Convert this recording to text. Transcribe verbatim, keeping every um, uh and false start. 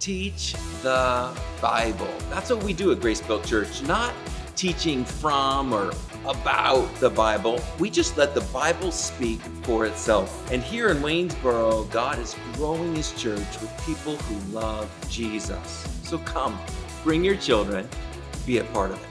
Teach the Bible. That's what we do at Grace Built Church, not teaching from or about the Bible. We just let the Bible speak for itself. And here in Waynesboro, God is growing His church with people who love Jesus. So come, bring your children, be a part of it.